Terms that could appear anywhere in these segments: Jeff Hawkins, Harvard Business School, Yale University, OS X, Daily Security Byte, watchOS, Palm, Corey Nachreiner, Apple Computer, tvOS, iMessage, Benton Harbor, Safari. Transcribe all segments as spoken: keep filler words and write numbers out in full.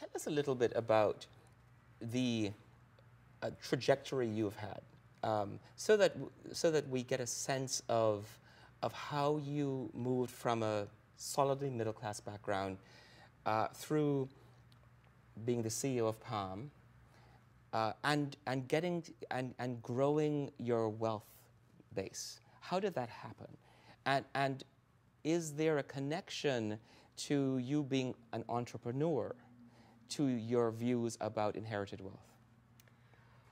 Tell us a little bit about the uh, trajectory you've had, um, so that so that we get a sense of of how you moved from a solidly middle class background uh, through being the C E O of Palm uh, and and getting and and growing your wealth base. How did that happen? And and is there a connection to you being an entrepreneur to your views about inherited wealth?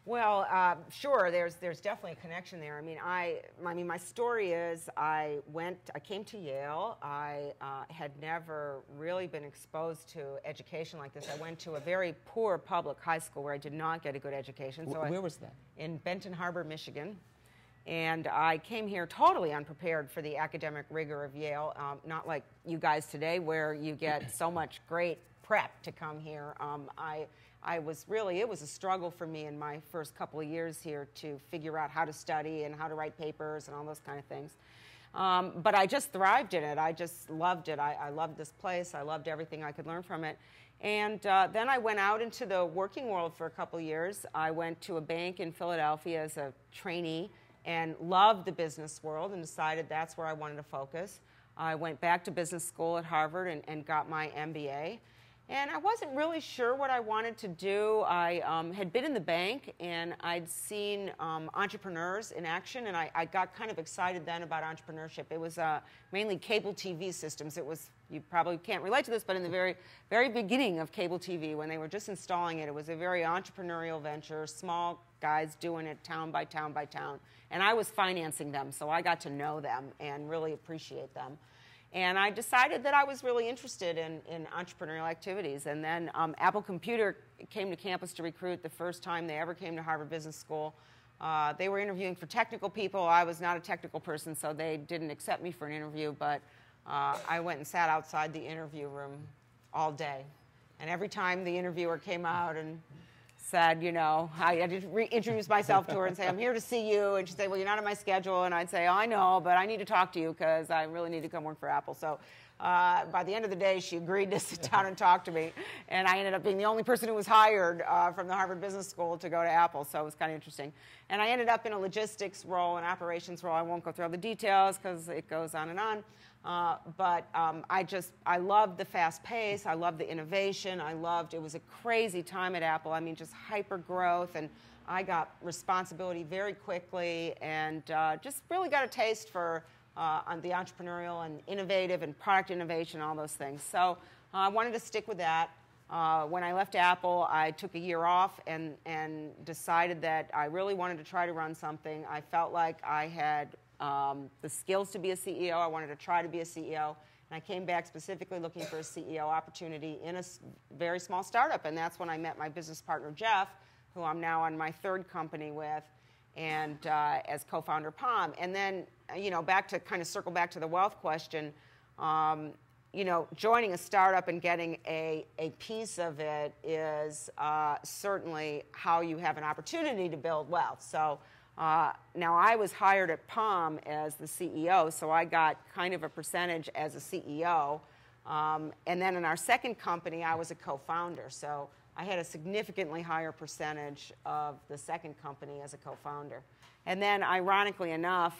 Well, uh, sure. There's there's definitely a connection there. I mean, I I mean, my story is I went I came to Yale. I uh, had never really been exposed to education like this. I went to a very poor public high school where I did not get a good education. So where I, was that? In Benton Harbor, Michigan. And I came here totally unprepared for the academic rigor of Yale, um, not like you guys today where you get so much great prep to come here. Um, I, I was really, it was a struggle for me in my first couple of years here to figure out how to study and how to write papers and all those kind of things. Um, but I just thrived in it. I just loved it. I, I loved this place. I loved everything I could learn from it. And uh, then I went out into the working world for a couple of years. I went to a bank in Philadelphia as a trainee and loved the business world and decided that's where I wanted to focus. I went back to business school at Harvard and, and got my M B A. And I wasn't really sure what I wanted to do. I um, had been in the bank and I'd seen um, entrepreneurs in action, and I, I got kind of excited then about entrepreneurship. It was uh, mainly cable T V systems. It was, you probably can't relate to this, but in the very, very beginning of cable T V, when they were just installing it, it was a very entrepreneurial venture, small guys doing it town by town by town. And I was financing them, so I got to know them and really appreciate them. And I decided that I was really interested in, in entrepreneurial activities. And then um, Apple Computer came to campus to recruit the first time they ever came to Harvard Business School. Uh, they were interviewing for technical people. I was not a technical person, so they didn't accept me for an interview. But uh, I went and sat outside the interview room all day. And every time the interviewer came out and said, you know, I had to reintroduce myself to her and say, I'm here to see you. And she'd say, well, you're not on my schedule. And I'd say, oh, I know, but I need to talk to you because I really need to come work for Apple. So uh, by the end of the day, she agreed to sit down and talk to me. And I ended up being the only person who was hired uh, from the Harvard Business School to go to Apple. So it was kind of interesting. And I ended up in a logistics role, an operations role. I won't go through all the details because it goes on and on. Uh, but um, I just, I loved the fast pace, I loved the innovation, I loved, it was a crazy time at Apple, I mean just hyper growth, and I got responsibility very quickly and uh, just really got a taste for uh, on the entrepreneurial and innovative and product innovation, all those things. So uh, I wanted to stick with that. Uh, when I left Apple, I took a year off and, and decided that I really wanted to try to run something. I felt like I had Um, the skills to be a C E O. I wanted to try to be a C E O, and I came back specifically looking for a C E O opportunity in a very small startup, and that's when I met my business partner Jeff, who I'm now on my third company with, and uh, as co-founder Palm. And then, you know, back to kind of circle back to the wealth question, um, you know, joining a startup and getting a, a piece of it is uh, certainly how you have an opportunity to build wealth. So. Uh, now, I was hired at Palm as the C E O, so I got kind of a percentage as a C E O. Um, and then in our second company, I was a co-founder. So I had a significantly higher percentage of the second company as a co-founder. And then, ironically enough,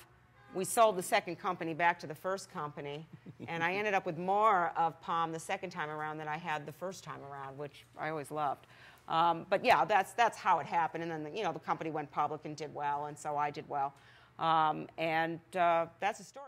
we sold the second company back to the first company, and I ended up with more of Palm the second time around than I had the first time around, which I always loved. Um, but yeah, that's, that's how it happened. And then, the, you know, the company went public and did well, and so I did well. Um, and uh, that's the story.